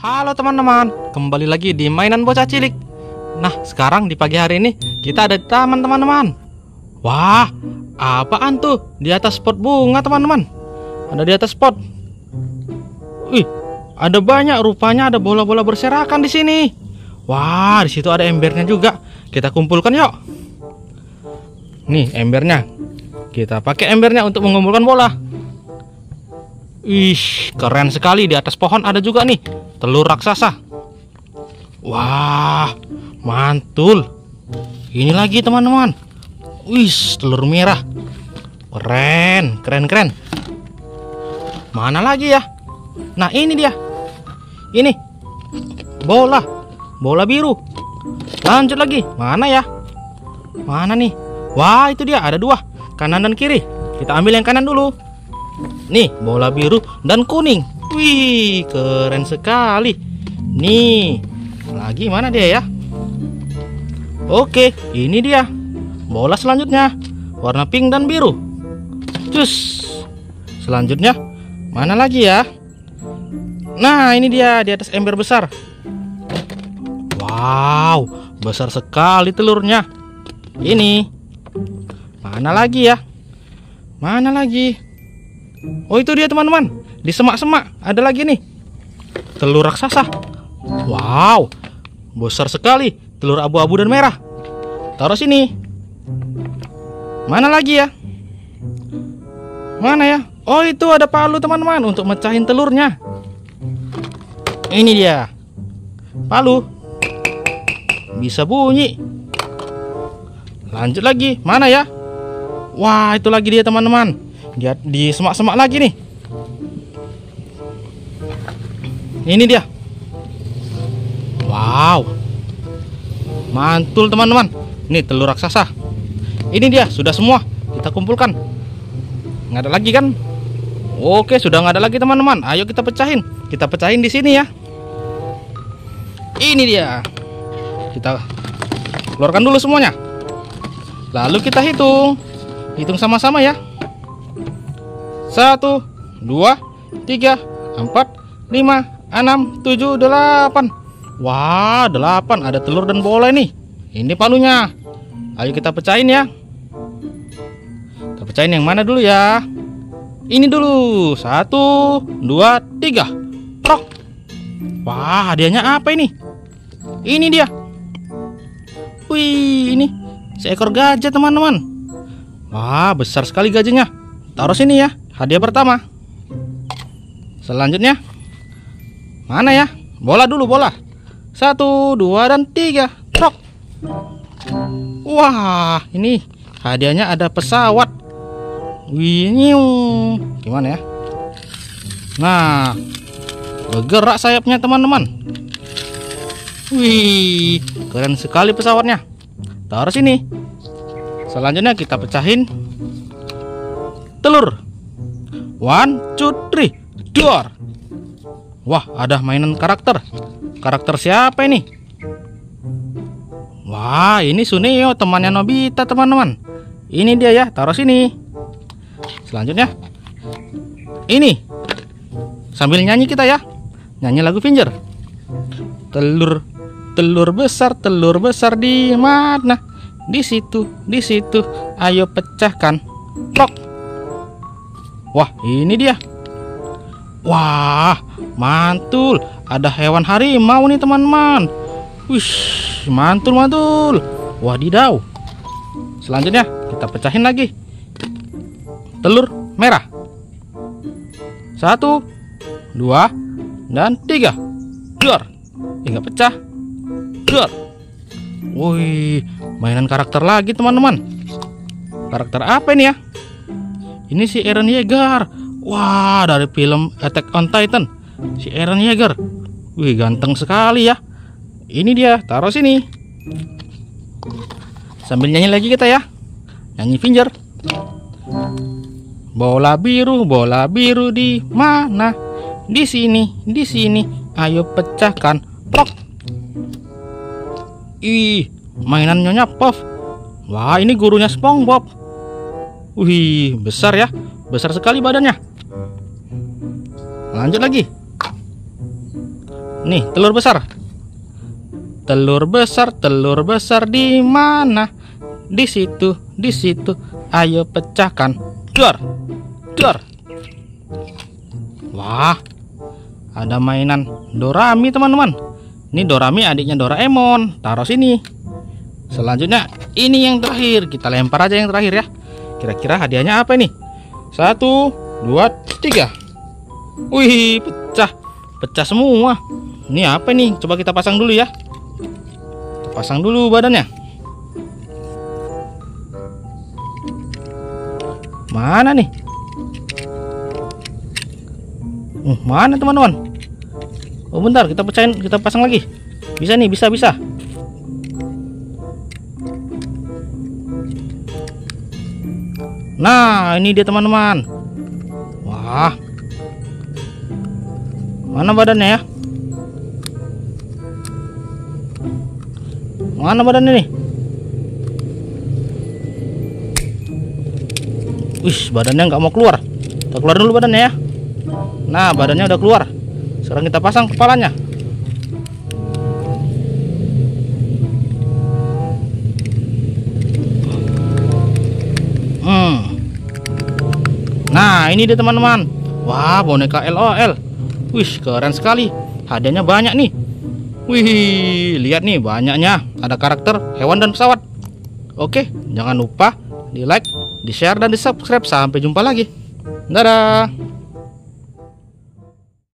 Halo teman-teman, kembali lagi di Mainan Bocah Cilik. Nah, sekarang di pagi hari ini kita ada di taman teman-teman. Wah, apaan tuh di atas pot bunga teman-teman? Ada di atas pot. Wih, ada banyak, rupanya ada bola-bola berserakan di sini. Wah, di situ ada embernya juga. Kita kumpulkan yuk. Nih embernya. Kita pakai embernya untuk mengumpulkan bola. Ih, keren sekali. Di atas pohon ada juga nih telur raksasa. Wah, mantul. Ini lagi teman-teman. Wih, telur merah. Keren, keren, keren. Mana lagi ya? Nah, ini dia. Ini bola, bola biru. Lanjut lagi. Mana ya? Mana nih? Wah, itu dia. Ada dua, kanan dan kiri. Kita ambil yang kanan dulu. Nih, bola biru dan kuning. Wih, keren sekali. Nih, lagi mana dia ya? Oke, ini dia. Bola selanjutnya warna pink dan biru. Cus. Selanjutnya mana lagi ya? Nah, ini dia di atas ember besar. Wow, besar sekali telurnya. Ini. Mana lagi ya? Mana lagi? Oh, itu dia teman-teman. Di semak-semak ada lagi nih telur raksasa. Wow, besar sekali. Telur abu-abu dan merah. Taruh sini. Mana lagi ya? Mana ya? Oh, itu ada palu teman-teman untuk mecahin telurnya. Ini dia palu. Bisa bunyi. Lanjut lagi. Mana ya? Wah, itu lagi dia teman-teman. Lihat di semak-semak lagi nih. Ini dia. Wow, mantul teman-teman. Nih telur raksasa. Ini dia, sudah semua. Kita kumpulkan. Nggak ada lagi kan? Oke, sudah nggak ada lagi teman-teman. Ayo kita pecahin. Kita pecahin di sini ya. Ini dia. Kita keluarkan dulu semuanya. Lalu kita hitung. Hitung sama-sama ya. 1, 2, 3, 4, 5, 6, 7, 8. Wah, 8. Ada telur dan bola nih. Ini palunya. Ayo kita pecahin ya. Kita pecahin yang mana dulu ya? Ini dulu. 1, 2, 3. Prok. Wah, hadiahnya apa ini? Ini dia. Wih, ini seekor gajah teman-teman. Wah, besar sekali gajahnya. Taruh sini ya. Hadiah pertama. Selanjutnya mana ya? Bola dulu, bola. 1, 2, dan 3. Trok. Wah, ini hadiahnya ada pesawat. Wih, gimana ya? Nah, bergerak sayapnya teman-teman. Wih, keren sekali pesawatnya. Taruh sini. Selanjutnya kita pecahin telur. 1, 2, 3, door. Wah, ada mainan karakter. Karakter siapa ini? Wah, ini Suneo, temannya Nobita teman-teman. Ini dia ya, taruh sini. Selanjutnya ini. Sambil nyanyi kita ya. Nyanyi lagu Finger. Telur, telur besar di mana? Di situ, di situ. Ayo pecahkan. Plok. Wah, ini dia. Wah, mantul. Ada hewan harimau nih teman-teman. Wih, mantul. Wadidaw. Selanjutnya kita pecahin lagi. Telur merah. 1, 2, dan 3. Dor. Enggak pecah. Dor. Wih, mainan karakter lagi teman-teman. Karakter apa ini ya? Ini si Eren Yeager. Wah, dari film Attack on Titan. Si Eren Yeager. Wih, ganteng sekali ya. Ini dia, taruh sini. Sambil nyanyi lagi kita ya. Nyanyi Finger. Bola biru di mana? Di sini, di sini. Ayo pecahkan. Plok. Ih, mainan Nyonya Puff. Wah, ini gurunya SpongeBob. Wih, besar ya. Besar sekali badannya. Lanjut lagi. Nih, telur besar. Telur besar, telur besar di mana? Di situ, di situ. Ayo pecahkan. Dor. Dor. Wah. Ada mainan Dorami, teman-teman. Ini Dorami adiknya Doraemon. Taruh sini. Selanjutnya ini yang terakhir. Kita lempar aja yang terakhir ya. Kira-kira hadiahnya apa ini? 1, 2, 3. Wih, pecah. Pecah semua. Ini apa nih? Coba kita pasang dulu ya. Kita pasang dulu badannya. Mana nih? Mana teman-teman? Oh bentar, kita pecahin, kita pasang lagi. Bisa nih, bisa, bisa. Nah, ini dia teman-teman. Wah. Mana badannya ya? Mana badannya nih? Wih, badannya nggak mau keluar. Kita keluar dulu badannya ya. Nah, badannya udah keluar. Sekarang kita pasang kepalanya. Nah, ini dia teman-teman. Wah, boneka LOL. Wih, keren sekali. Hadiahnya banyak nih. Wih, lihat nih banyaknya. Ada karakter, hewan, dan pesawat. Oke, jangan lupa di like, di share, dan di subscribe. Sampai jumpa lagi. Dadah.